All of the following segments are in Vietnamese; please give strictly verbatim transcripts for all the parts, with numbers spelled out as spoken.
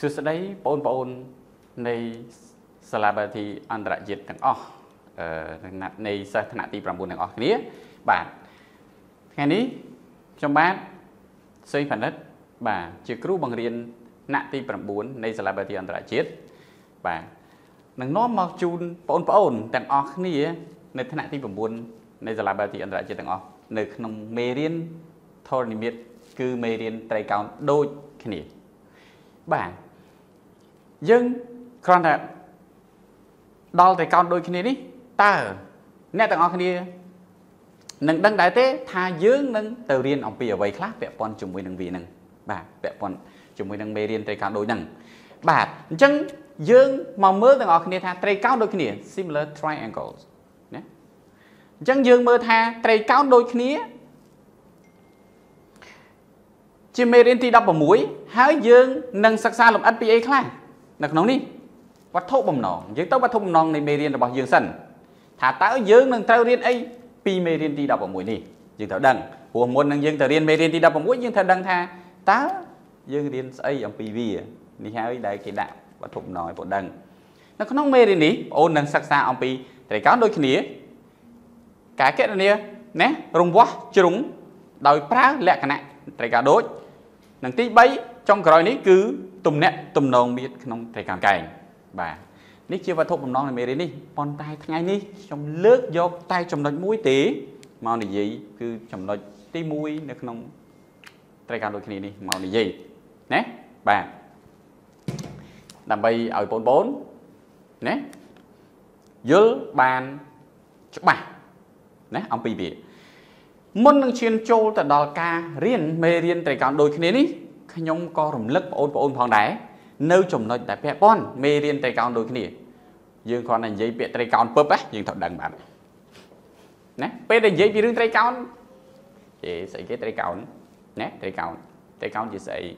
Sự sơ đấy bốn bốn này sẽ là bài thi anh đại diện thằng o này sẽ thằng ti bầm bùn thằng o kia bạn ngày ní trong bát xây phần đất bà chỉ cứu bằng riêng nặng ti bầm bùn này sẽ là bài thi anh đại diện bạn thằng nó mọc chun bốn bốn thằng o kia này thằng ti bầm bùn này sẽ là bài thi anh đại diện thằng o nơi nông mê riêng thôi niệm biết cứ mê riêng tài cao đôi kia bạn dân còn là đo tài cao đôi kia đi ta nè tặng ông kia nâng đăng đại tế tha dương nâng từ riêng ông bìa vầy khác vẹn con chùm mùi nâng vị nâng bà vẹn con chùm mùi nâng mê riêng tài cao đôi nâng bà chân dương màu mơ tặng ông kia tha tài cao đôi kia similar triangles nè chân dương mơ tha tài cao đôi kia chỉ mê riêng thì đọc vào mũi hãy dương nâng sắc xa lộng ép pê a khác nâng nóng đi và thốt bầm nón dương tốc và thốt bầm nón này mê riêng là bọc dương sân thả táo dương nâng theo riêng ấy pi mê riêng thì đọc vào mũi đi dương thảo đăng của môn nâng dương thảo riêng mê riêng thì đọc vào mũi dương thảo đăng tha táo dương riêng ấy ông pê vê đi hãy đại kỳ đạo và thốt bầm nón bộ đăng nâng nóng mê riêng đi ôn nâng sắc xa ông pê thầy cáo đôi khỉ cả kết này nè rung quá chưa đúng đòi phá lẹ cả nặng thầy cáo đôi năng tí bay trong cái này cứ tùm nẹt tùm nồng biết không thể cảm cảnh và nếu chưa vào thục non này mới đến đi con tay ngay đi trong lướt vô tay trong đôi mũi tí màu này gì cứ trong đôi tí mũi nó không tay cao đôi khi này đi màu này gì nè bạn làm bay ở bốn bốn nè dưới bàn chụp bài nè ông bị bị môn năng chuyên châu tại đào ca riêng mê riêng tài cao đôi khi này đi khi nhóm có rùm lức ôn và ôn phòng đáy nâu chồng nói tại bè con mê riêng tài cao đôi khi này dương con này dây bè tài cao bớp á dương thật đằng bạn nè bè này dây bì rương tài cao chỉ xây cái tài cao nè tài cao tài cao chỉ xây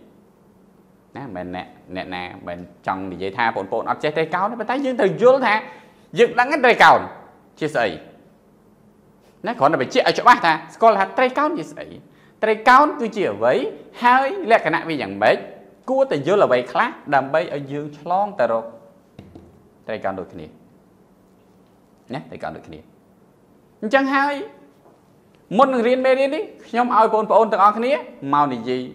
nè mình nè nè nè mình chồng thì dây tha bồn bồn ập chạy tài cao nó tay dương từ vô tha dựng đang cái tài cao chỉ xây nó còn là phải chạy chỗ bác ta còn là tay cao như vậy tay cao cứ chỉ ở với hai là cái nạn vì chẳng mấy cua từ dưới là vậy khác đầm bay ở dương long ta rồi tay cao được này nhé tay cao được này chẳng hai một người riêng bên đi nhóm ao con con từ ao kia màu này gì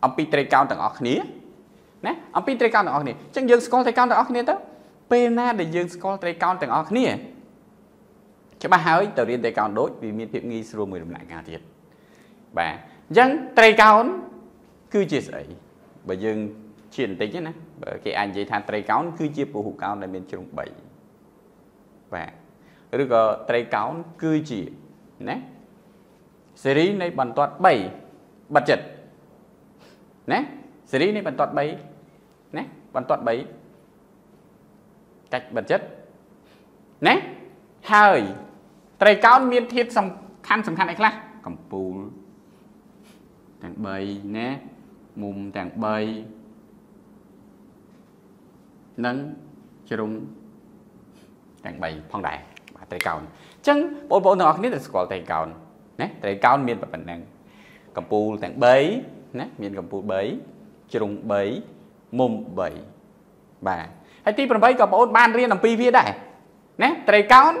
ông pi tay cao từ ao kia nè ông pi tay cao từ ao kia chẳng dương con tay cao từ ao kia đó pena để dương con tay cao từ ao kia cho ba hơi từ riêng tay cao đối vì miền thiệp nghi sưu mười đồng lại ngà thiệt và dân tay cao cứ chia sẻ bởi dân chuyển tính nhé bởi cái anh dây than tay cao cứ chia phù hữu cao này miền trung bảy và rồi có tay cao cứ chỉ nè series này bàn toát bảy bật chật nè series này bàn toát bảy nè bàn toát bảy cách bật chất nè hơi tài cao miền thiệp song khăn song khăn này khác cầm pù tàng bay nè mùng tàng bay nâng chừng tàng bay phong đại tài cao chăng bộ bộ nó là score tài cao nè tài cao miền và bản năng cầm pù tàng bay nè miền cầm pù bay chừng bay mùng bay bà hãy tin phần bay cầm bộ ban riêng làm pi vía đại nè tài cao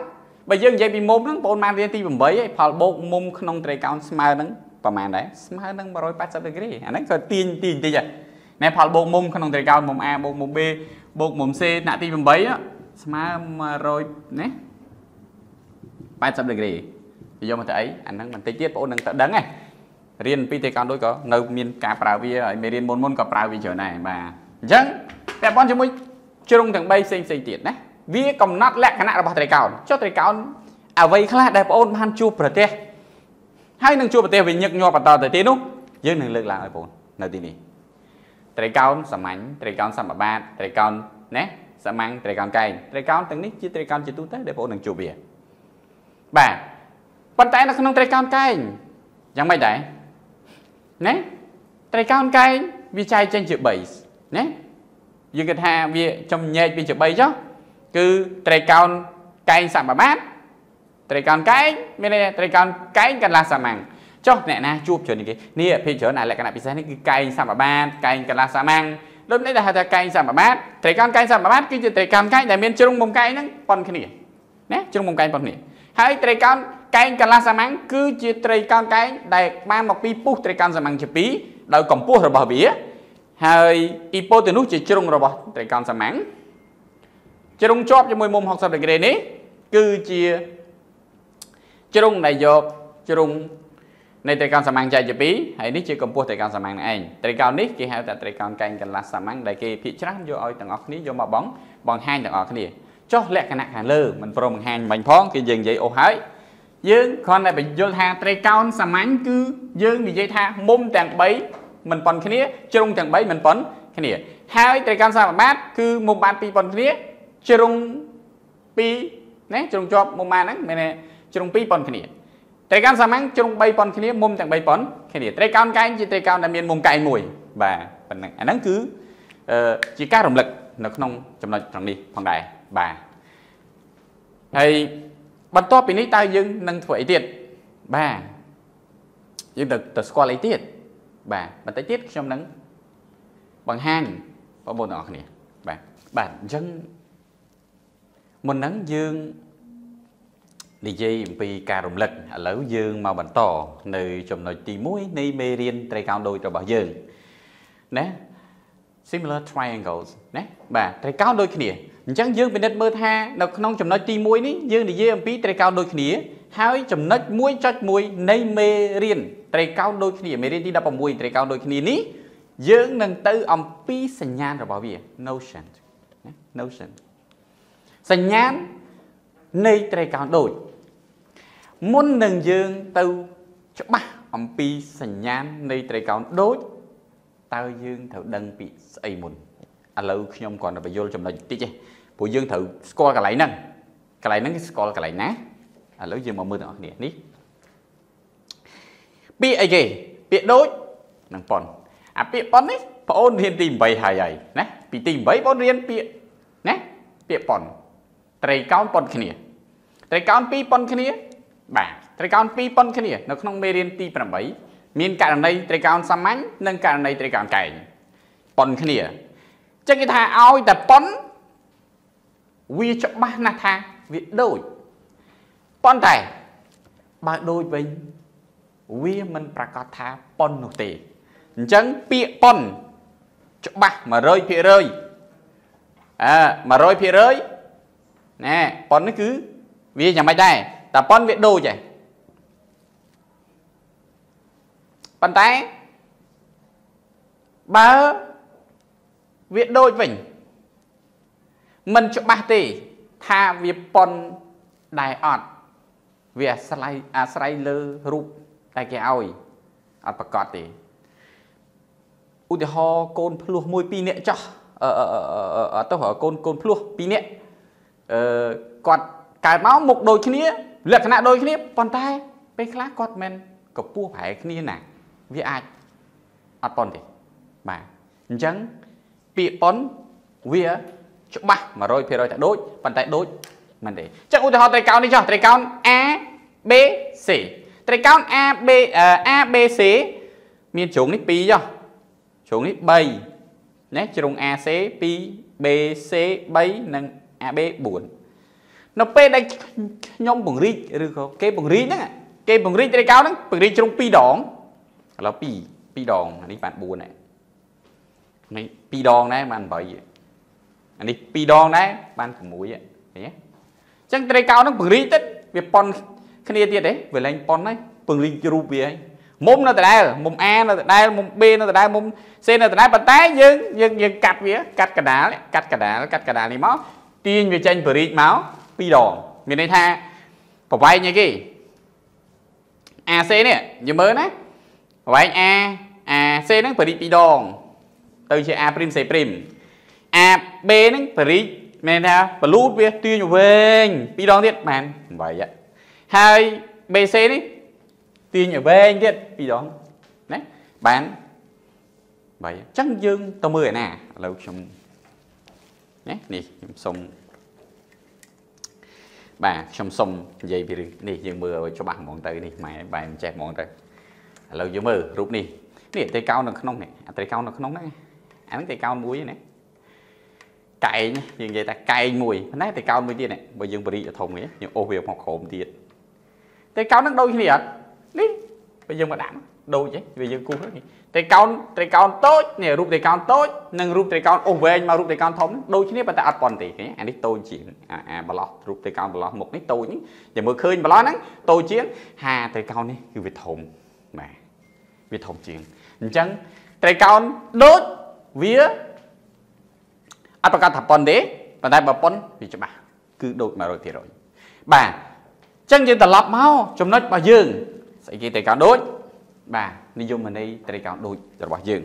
bây giờ dây bị mồm nó bốn man ti bầm bấy phải bột mồm không trai cao smart nó bao man đấy smart nó bao rồi bắt sắp được cái gì anh ấy coi tin tin tin vậy này phải bột mồm không trai cao mồm a bột mồm b bột mồm c nãy ti bầm bấy á smart mà rồi nè bắt sắp được cái gì bây giờ mà thấy anh ấy mình thấy tiết bộ năng tự đắng này riêng pi trai cao đôi có nấu miên cà prau vi ở miền riêng môn môn cà prau vi chỗ này mà dâng đẹp con cho mui chưa rung thằng bay xinh xinh tiệt đấy vì còn nát lẹ cái nạ là thầy cao cho thầy cao à vậy khá là đẹp ôn han chua bờ tê hai nâng chua bờ tê vì nhật nhòa bờ tờ tê đúng dưới nâng lực là ở bốn nơi tí này thầy cao sầm ảnh thầy cao sầm bà ba thầy cao né sầm ăn thầy cao cay thầy cao từng nít chứ thầy cao chỉ tu tế để ôn nâng chua bìa bà bàn tay nó không nâng thầy cao cay chẳng may đấy né thầy cao cay vì trai trên chữ bảy né dương cái tha vì trong nhẹ vì chữ bảy chứ cứ trai con cái sạm bà bát trai con cái bên đây trai con cái cần là sạm màng cho nè na chụp cho này cái nè phía chỗ này lại cái này bị sai cái cái sạm bà bát cái cần là sạm màng Lúc này là hạt cây giảm mà mát, thầy cam cây giảm mà mát, kia thầy cam cây này miền trung mông cây nắng còn cái này, nè trung mông cây còn này. Hai thầy cam cây cà la giảm măng, cứ chia thầy cam cây đại mang một pi pu thầy cam giảm măng chia pi, đầu cầm pu rồi bỏ bía. Hai ipo từ nút chia trung rồi bỏ thầy cam giảm măng. Trung chóp cho môi mông học tập được cái này, cứ chia trung này vô trung này thầy con sàm ăn chay chụp bí, hãy nói chuyện cùng phu thầy con sàm ăn này. Thầy con nít kia hãy thầy con canh cần là sàm ăn đại kia thị trắng vô ơi từng ngọc ní vô mà bóng bằng hai từng ngọc này. Chót lẹ cái nặng hà lư mình pro bằng hai mình phong cái dừng vậy ô hái. Dương con này bị vô tha thầy con sàm ăn cứ dương bị dây tha mông tàng bấy mình pon cái ní, trông tàng bấy mình pon cái ní. Hai thầy con sàm bát cứ mông ban pi pon cái ní, trông pi nè trông cho mông ban nắng mày nè trông pi pon cái ní. Trái cam sao mang trong bay pon kia mồm chẳng bay pon kia trái cam cái chỉ trái cam là miền mồm cay mùi và phần năng cứ chỉ cá động lực nó không chậm lại chẳng đi phong đại bà thầy bắt to pin tay dưng năng thổi tiền bà dưng được từ score lấy tiền bà bắt tay tiết trong nắng bằng hang có bộ nọ này bà bản dân một nắng dương lý gì vì cả động lực lẩu dương màu bánh to nơi chồng nội tí mũi nơi mê riêng trái cao đôi cho bảo dương nè similar triangles nè bà trái cao đôi kia chẳng dương bên đất mơ tha nó không chồng nội tí mũi ní dương lý gì vì trái cao đôi kia hai chồng nách mũi chót mũi nơi mê riêng trái cao đôi kia mê riêng đi đập vào mũi trái cao đôi kia ní dương nâng tư ông phí sành nhan rồi bảo vệ notion notion sành nhan nơi trái cao đôi muốn nâng dương từ chỗ ba ông pi sành nhan nơi trái cao đối tao dương thử đăng bị say mùn à lâu khi ông còn là phải vô trong này tí chứ bộ dương thử score cả lại nâng cả lại nâng score cả lại ná à lâu dương mà mưa nữa nè ní pi ai kì pi đối nâng pon à pi pon đấy pon riêng tìm bảy hai vậy nè pi tìm bảy pon riêng pi nè pi pon trái cao pon kia nè trái cao pi pon kia nè bà trái cao pi pon kia nè nó không mê riêng ti phần bảy miền cả này trái cao sầm mánh nâng cả này trái cao cày pon kia nè chắc cái thà ao thì pon vi cho ba na thà vi đôi pon tài ba đôi bên vi mình praka thà pon nô tề chẳng pi pon cho ba mà rơi pi rơi à mà rơi pi rơi nè pon nó cứ vì nhà máy đây là pon viện đôi vậy pon tay ba viện đôi mình mình chụp ba tỷ tha vì pon đại ọt vì sài à sài lơ rụp tại cái ao ấy ọt bạc cọt thì u thì ho côn plu môi pi nẹt cho ở ở ở tao hỏi côn côn plu pi nẹt cọt cái máu một đôi kia nè lệch nè đôi kia pon tay bên khác cọt men có pua phải kia nè vì ai ở pon thì bà chẳng bị pon vì chỗ ba mà rồi phe rồi tại đối pon tay đối mình để chắc ôi họ tay cao đi cho tay cao a b c tay cao a b a b c miền chuồng nít pi cho chuồng nít bay nét chuồng a c pi b c bay nâng a b buồn nó pe đây nhom bùng ri được cái bùng ri nè cái bùng ri trái cao đó bùng ri trong pi đòn là pi pi đòn anh đi bạn buồn này này pi đòn này bạn bởi vậy anh đi pi đòn này bạn cũng mũi vậy nhé chẳng trái cao nó bùng ri tết về pon cái này tiệt đấy về lên pon đấy bùng ri chụp về mông nó từ đây mông a nó từ đây mông b nó từ đây mông c nó từ đây bàn tay dừng dừng dừng cắt vía cắt cả đá cắt cả đá cắt cả đá này máu tiên về tranh bùng ri máu pi đòn miền đây tha bỏ vay nha kì a c nè giờ mới nè bỏ vay a a c nó phải pi đòn từ chữ a prim c prim a b nó phải miền đây tha blue về tuy nhiều bên pi đòn tiết bàn vậy vậy hai b c đi tuy nhiều bên tiết pi đòn đấy bàn vậy chắc dương tao mười nè lâu xong nè nè xong bà xong xong dây bị đi dương mưa cho bạn món tới đi mày bạn che món tới lâu dương mưa rút đi nè tay cao nó không nè tay cao nó không nè ảnh tay cao mũi này cày như vậy ta cày mũi nãy tay cao mũi đi này bởi dương bưởi ở thùng ấy nhưng ô việc học khổm tiệt tay cao nó đôi khi đi bây giờ mà đảm đôi chứ bây giờ cua hết tay cao tay cao tốt nè rụp tay cao tốt nâng rụp tay cao ô về mà rụp tay cao thống đôi khi này bạn ta ăn còn thì anh ấy tôi chỉ à à bà lọ rụp tay cao bà lọ một nít tôi nhỉ giờ mới khơi bà lọ nắng tôi chiến hà tay cao này cứ việc thùng mà việc thùng chiến chẳng tay cao đốt vía ăn bạc thập pon đấy và đại bạc pon thì cho bà cứ đôi mà rồi thì rồi bà chẳng như ta lặp máu trong nách bà dương sẽ kia tay cao đốt bà nên dùng mình đây tay cao đôi rồi bà dương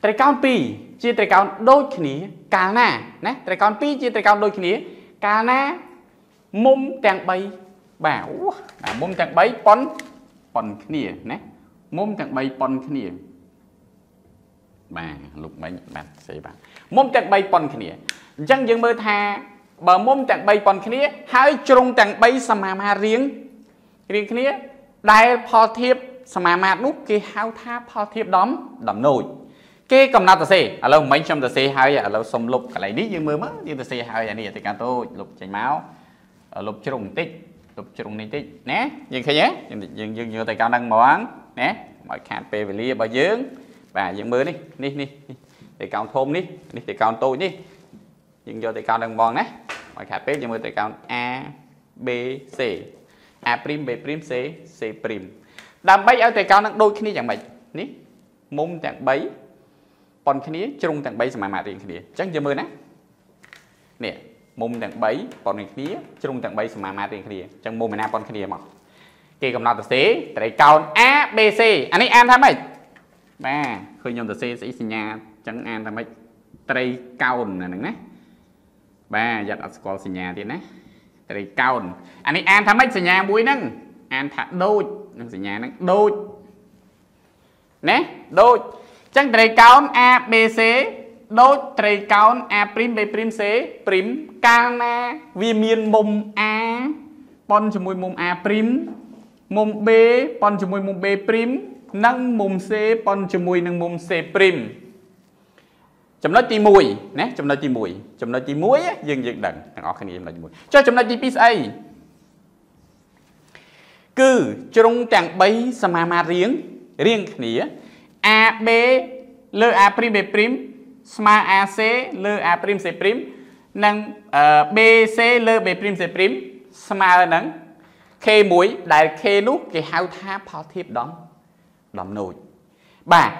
tay cao pi chia tay cao đôi khí cá na nè tay cao pi chia tay cao đôi khí cá na mông tàng bay bảo mông tàng bay pon pon khí nè mông tàng bay pon khí bà lục bánh bạn sẽ bạn mông tàng bay pon khí chẳng dừng mơ tha bà mông tàng bay pon khí hãy trông tàng bay sa ma ma riêng riêng khí đại phò thiệp mà mà lúc kia hao tha phò thiệp đóm đầm nồi kia cầm nào ta xì à lâu mấy trăm ta xì hai à lâu xong lục cái này đi như mưa mất như ta xì hai à này thì cả tôi lục chảy máu lục trùng tích lục trùng này tích nè nhưng khi nhé nhưng nhưng như tay cao đang món nè mọi khán pê về lia bà dưỡng bà dưỡng mưa đi đi đi để cao thôn đi đi để cao tôi đi nhưng do tay cao đang mòn nè mọi khán pê nhưng mà tay cao a b c A prim, B prim, C, C prim. Đàm bấy ở tay cao nó đôi khi chẳng bấy. Ní, mông chẳng bấy. Còn khi ní, trung chẳng bấy mà mà riêng khi ní. Chẳng dơ mơ ná. Nè, mông chẳng bấy, còn khi ní, trung chẳng bấy mà mà riêng khi ní. Chẳng mông mà nà còn khi ní mà. Kì cầm nào tờ xế, tay cao A, B, C. Anh ấy an tham ấy. Ba, khơi nhông tờ xế sẽ xin nhà chẳng an tham ấy. Tay cao nè nè. Ba, giặt ở school xin nhà tiên ná. Tại cao anh ấy an tham mấy sửa nhà bụi nâng an thả đôi nâng sửa nhà nâng đôi nè đôi chẳng tại cao A B C đôi tại cao A prim B prim C prim can A vi miên mông A pon cho mùi mông A prim mông B pon cho mùi mông B prim nâng mông C pon cho mùi nâng mông C prim chấm nói chi mùi nè chấm nói chi mùi chấm nói chi muối dừng dừng đằng ngõ khăn gì mùi cho chấm nói chi pizza cứ trong trạng bấy sama ma riêng riêng nghĩa a b l a prim b prim sama a c l a prim c prim năng b c l b prim c prim sama năng khe muối đại khe nút cái hao tha phò thiệp đóng đóng nồi bà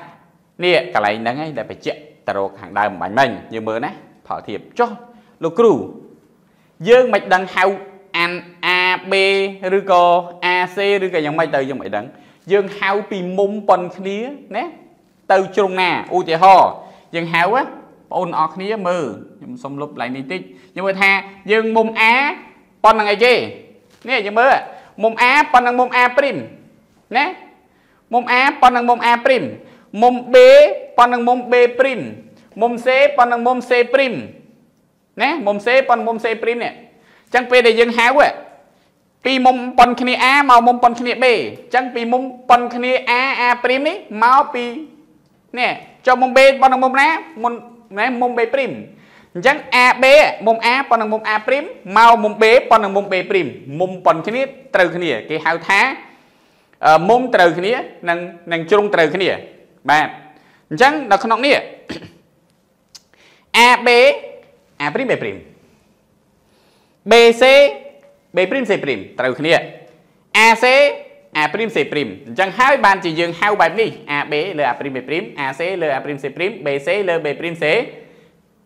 nè cái này năng ấy là phải chạy tàu hàng đào mạnh mạnh như mưa nè thỏa thiệp cho lô cừu dương mạch đằng hậu an a b rư co a c rư cái dòng mạch từ dòng mạch đằng dương hậu pì mông pon khía nè từ trung nà u chế ho dương hậu á pon o khía mờ nhưng xong lục lại đi tí nhưng mà tha dương mông á pon là ngày chi nè nhưng mưa mông á pon là mông a prim nè mông á pon là mông a prim mông b pon nâng mông B prim, mông C pon nâng mông C prim, nè mông C pon mông C prim nè, chẳng về để dừng háo á, pi mông pon khía A màu mông pon khía B, chẳng pi mông pon khía A A prim ní màu pi, nè cho mông B pon nâng mông ná, mông nè mông B prim, chẳng A B mông A pon nâng mông A prim, màu mông B pon nâng mông B prim, mông pon khía trừ khía cái háo thá, mông trừ khía nâng nâng chung trừ khía, ba chẳng là con nóc nè a b a prim b prim b c b prim c prim trừ khía a c a prim c prim chẳng hai bàn chỉ dừng hai bài đi a b l a prim b prim a c l a prim c prim b c l b prim c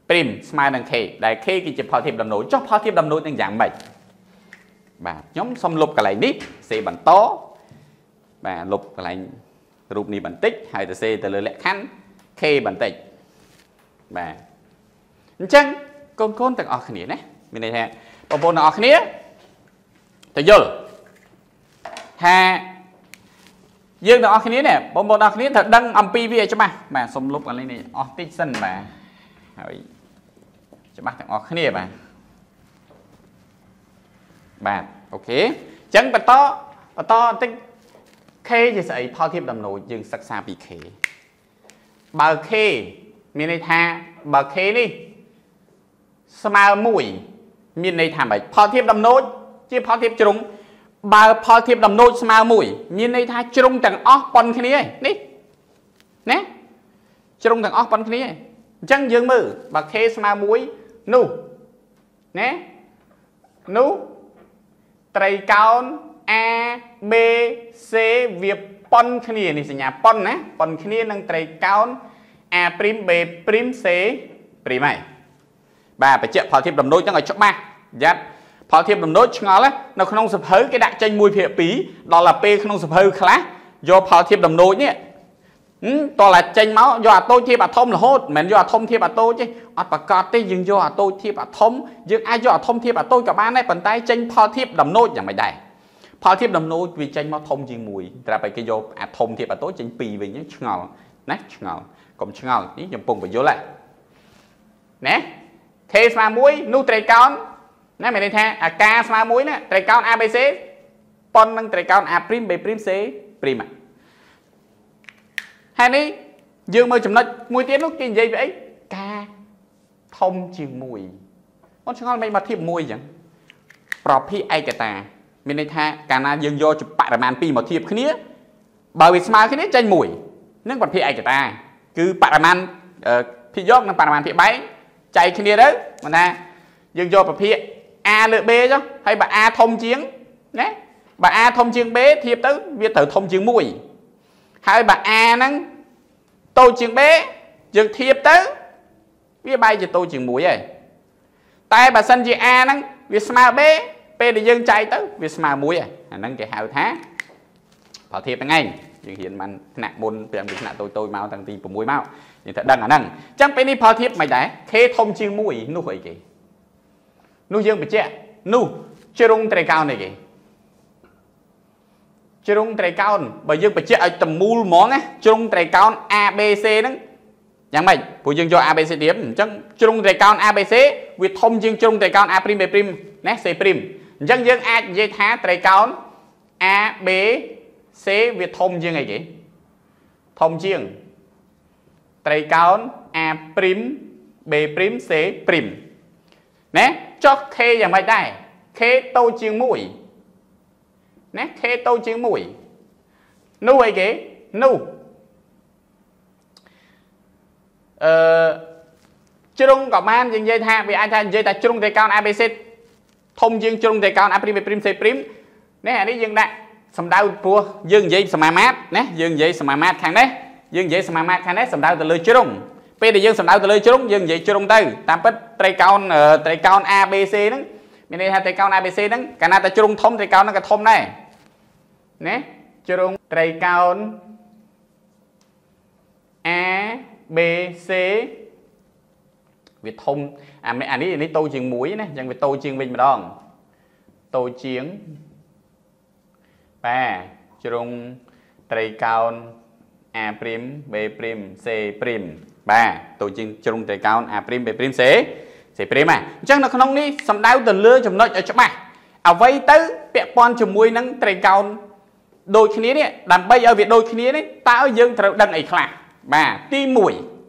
prim smile đằng khe đại khe kia chỉ phò thiệp đầm nổi cho phò thiệp đầm nổi đơn giản vậy và nhóm xong lục cái này đi c bản to và lục cái này rụp này bản tích hay là C từ lời lẽ khăn K bản tích bà chẳng con con tặng ọc này nè mình này nè bộ bộ nó ọc này thầy dô hà dương tặng ọc này nè bộ bộ nó ọc này thật đăng âm pi về cho bà bà xong lúc lên này ọc tích sân bà cho bà tặng ọc này bà bà ok chẳng bà to bà to tích K thì sẽ phao thiệp đầm nổi dừng sắc xa bị khế bà khế Mình này tha bà khế đi Sama mũi Mình này tha bạch Phó thiếp đầm nốt Chứ phó thiếp trúng Bà phó thiếp đầm nốt sama mũi Mình này tha trúng thằng ốc bọn khế này Ní Né Trúng thằng ốc bọn khế này Chẳng dương mơ bà khế sama mũi Nú Né Nú Trầy cào A B C Việc Pon khnia này nhà pon á, pon khnia năng trầy cao a prim b prim c prim này. Bà phải chẹt phò thiệp đầm nốt cho người chọc ba, dắt phò thiệp đầm nốt cho ngó lắm. Nó không sập hớ cái đại tranh mùi phệ pí, đó là p không sập hớ khá. Do phò thiệp đầm nốt nhé, ừ, to là tranh máu do à tôi thiệp à thông là hốt, mình do à thông thiệp à tôi chứ. Ở bà cọt đấy, dừng do à tôi thiệp à thông, dừng ai do à thông thiệp à tôi cả ba này phần tay tranh phò thiệp đầm nốt chẳng mày đại. Phó thiếp đầm nốt vì tranh máu thông riêng mùi ra bài cái vô à thông thiếp à tốt tranh pì về nhé ngầu nát ngầu còn ngầu ý nhầm bùng phải vô lại nè thế mà muối nu trầy con nè mày đây tha à ca mà muối nè trầy con abc pon năng trầy con a prim b prim c prim à hai ní dương mơ chấm nách mùi tiếng lúc gì vậy ca thông riêng mùi con ngầu mày mà thiếp mùi chẳng prop hi ai cả ta mình đây tha càng na dương do chụp bạ man pi một thiệp khía bởi vì smart khía tranh mũi nước còn phi ai cả ta cứ bạ man phi gió năng bạ man phi bay chạy khía đấy mà na dương do phi a lựa b chứ hay bà a thông chiến nhé bà a thông chiến b thiệp tới việt thử thông chiến mũi hay bà a năng tô chiến b dương thiệp tới việt bay thì tô chiến mũi vậy tay bà sân chị a năng việt smart b P để dân chạy tới vì mà muối à nâng cái hào thá bảo thiệp ngay nhưng hiện mình nặng môn từ nặng tôi tôi mau tăng tin của muối mau nhưng thật đang là năng chẳng phải đi bảo thiệp mày đấy khê thông chiêu muối nu hồi kì nu dương bị chết nu chơi rung trai cao này kì chơi rung trai cao bởi dương bị chết ở tầm mù món á chơi rung trai cao a b c đó chẳng mày phụ dương cho a b c điểm chẳng chơi rung trai cao a b c vì thông dương chơi rung trai cao a prim b prim nè c prim dân dân a dây thá trầy cao a b c việt thông dương này kì thông dương trầy cao a prim b prim c prim nè cho khê giờ mày đây khê tô chiêng mũi nè khê tô chiêng mũi nu ấy kì nu ờ chung có man dân dây thá vì ai thá dây thá chung trầy cao a b c thông dương chung trầy cao a prim b prim c prim nè anh ấy dương đại sầm đau pua dương dây sầm mát nè dương dây sầm mát khang đấy dương dây sầm mát khang đấy sầm đau từ lưỡi chung p để dương sầm đau từ lưỡi chung dương dây chung từ tam pít trầy cao trầy cao a b c đó mình đây hai trầy cao a b c đó cả na ta chung thông trầy cao nó cả thông này nè chung trầy cao a b c Việt thông à mẹ anh ấy lấy tô chiêng muối này chẳng phải tô chiêng vinh mà đòn tô chiêng ba chung trầy cao a prim b prim c prim ba tô chiêng chung trầy cao a prim b prim c c prim à chẳng nó không đi sầm đau từ lưa chấm nợ ở chỗ bà à vây tới bẹ pon chấm muối nắng trầy cao đôi khi này đàn bay ở việt đôi khi này ta ở dương đằng ấy khả ba ti mũi